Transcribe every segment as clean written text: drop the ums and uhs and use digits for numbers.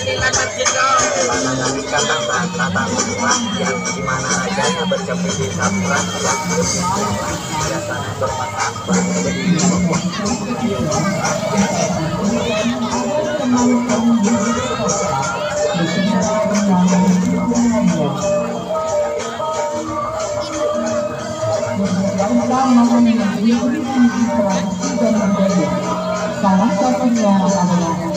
yang dimana rajanya berjepit di sabran yang biasanya bermata menjadi salah satunya adalah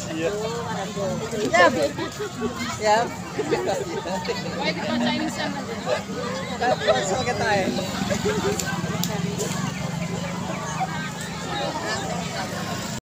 siap kita